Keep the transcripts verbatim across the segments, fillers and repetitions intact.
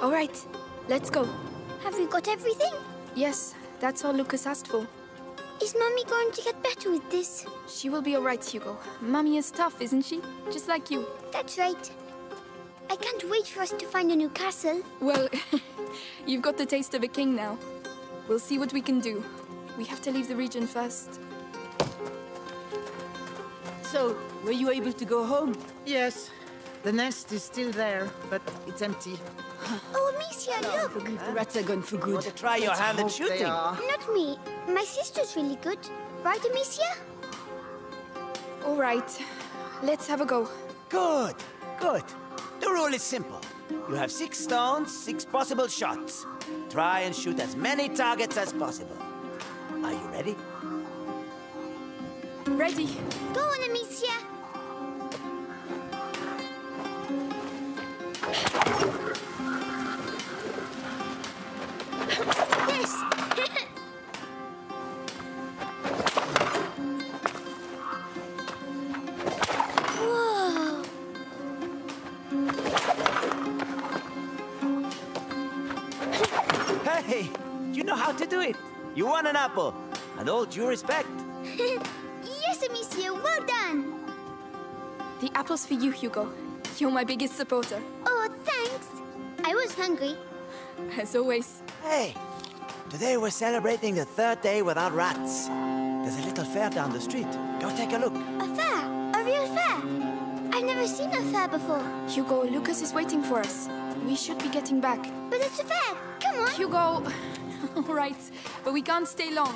All right, let's go. Have we got everything? Yes, that's all Lucas asked for. Is Mummy going to get better with this? She will be all right, Hugo. Mummy is tough, isn't she? Just like you. That's right. I can't wait for us to find a new castle. Well, you've got the taste of a king now. We'll see what we can do. We have to leave the region first. So, were you able to go home? Yes. The nest is still there, but it's empty. Oh, Amicia, look! Huh? The rats are gone for good. You want to try your hand at shooting? Not me. My sister's really good. Right, Amicia? All right. Let's have a go. Good. Good. The rule is simple. You have six stones, six possible shots. Try and shoot as many targets as possible. Are you ready? Ready. Go on, Amicia. Yes. Hey, you know how to do it. You won an apple, and all due respect. Yes, Amicia, well done. The apple's for you, Hugo. You're my biggest supporter. Oh, thanks. I was hungry. As always. Hey, today we're celebrating the third day without rats. There's a little fair down the street. Go take a look. A fair? A real fair? I've never seen a fair before. Hugo, Lucas is waiting for us. We should be getting back. But it's a fair. Come on. Hugo. All right, but we can't stay long.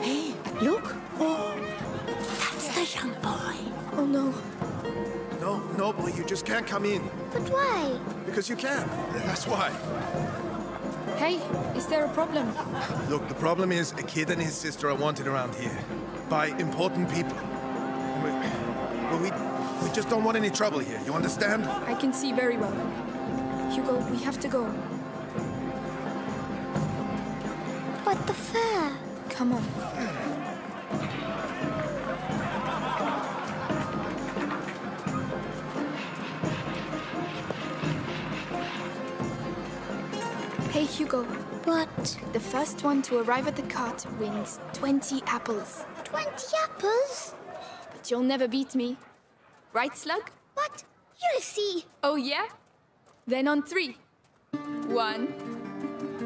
Hey, look. Oh. That's the young boy. Oh, no. No, no, boy, you just can't come in. But why? Because you can. That's why. Hey, is there a problem? Look, the problem is a kid and his sister are wanted around here by important people. But we... We just don't want any trouble here, you understand? I can see very well. Hugo, we have to go. What the fair? Come on. Hey, Hugo. What? The first one to arrive at the cart wins twenty apples. twenty apples? But you'll never beat me. Right, Slug? What? You'll see. Oh, yeah? Then on three. One,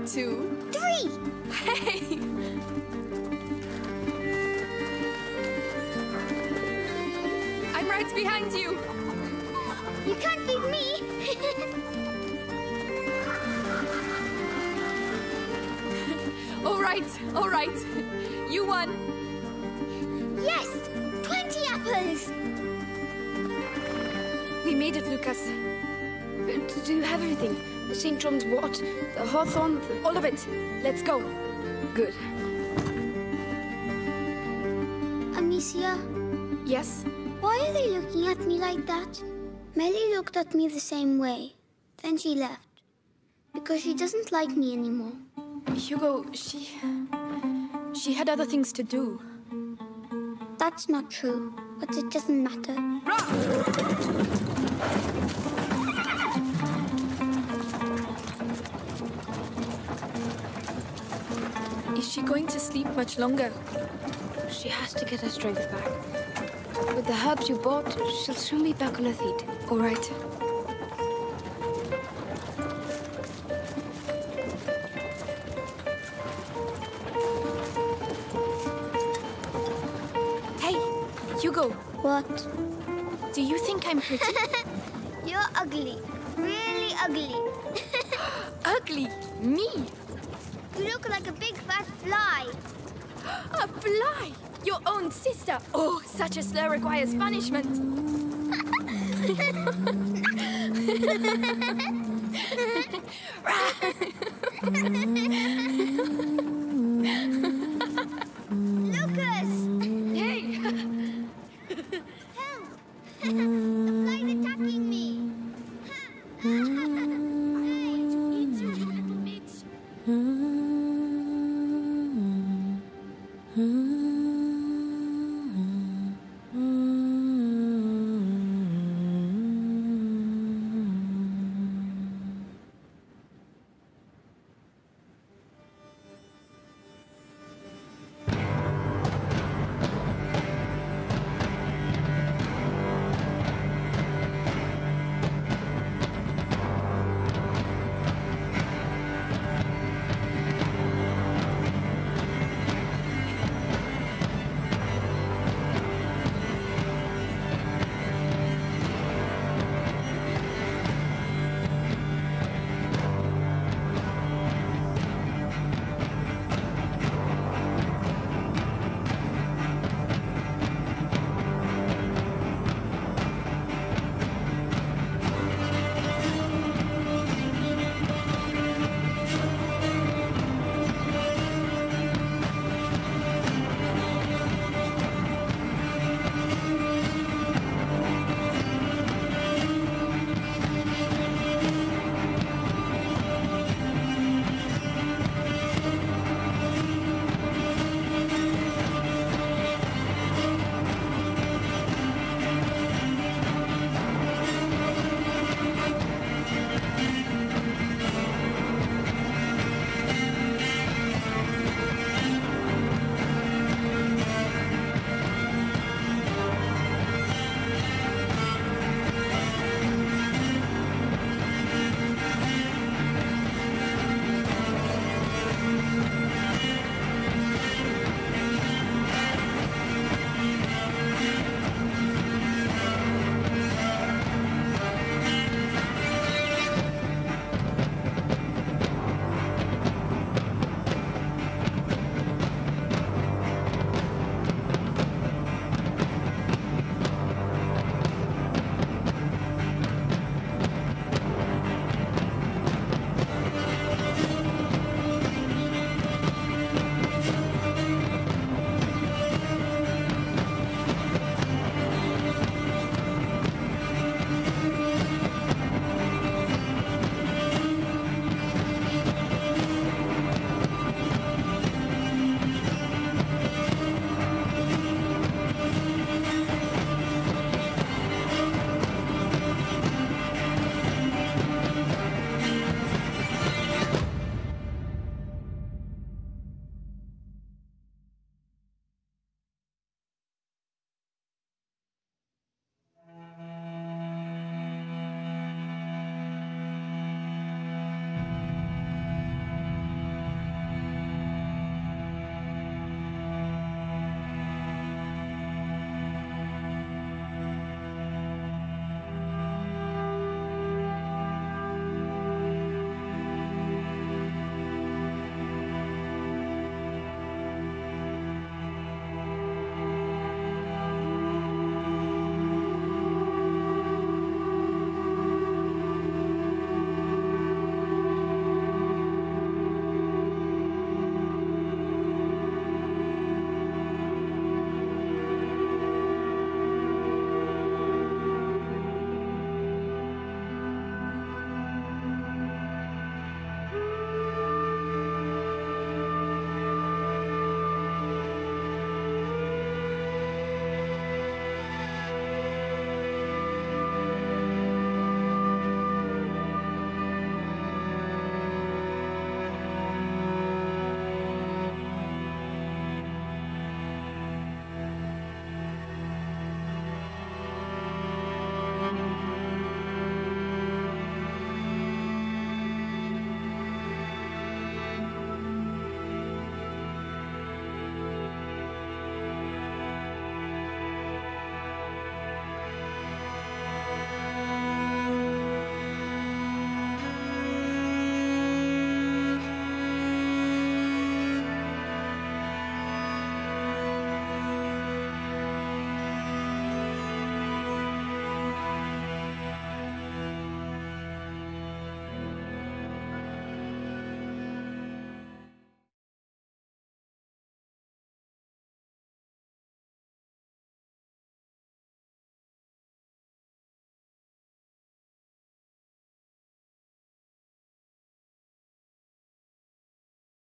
two, three! Hey! I'm right behind you. You can't beat me. All right, all right. You won. Yes, twenty apples. We made it, Lucas. To do everything. The Saint John's wort, the hawthorn, the... all of it. Let's go. Good. Amicia? Yes? Why are they looking at me like that? Melly looked at me the same way. Then she left. Because she doesn't like me anymore. Hugo, she... She had other things to do. That's not true. But it doesn't matter. Run! Is she going to sleep much longer? She has to get her strength back. With the herbs you bought, she'll soon be back on her feet. All right. Hey, Hugo. What? Do you think I'm pretty? You're ugly. Really ugly. Ugly? Me? You look like a big fat fly. A fly? Your own sister? Oh, such a slur requires punishment.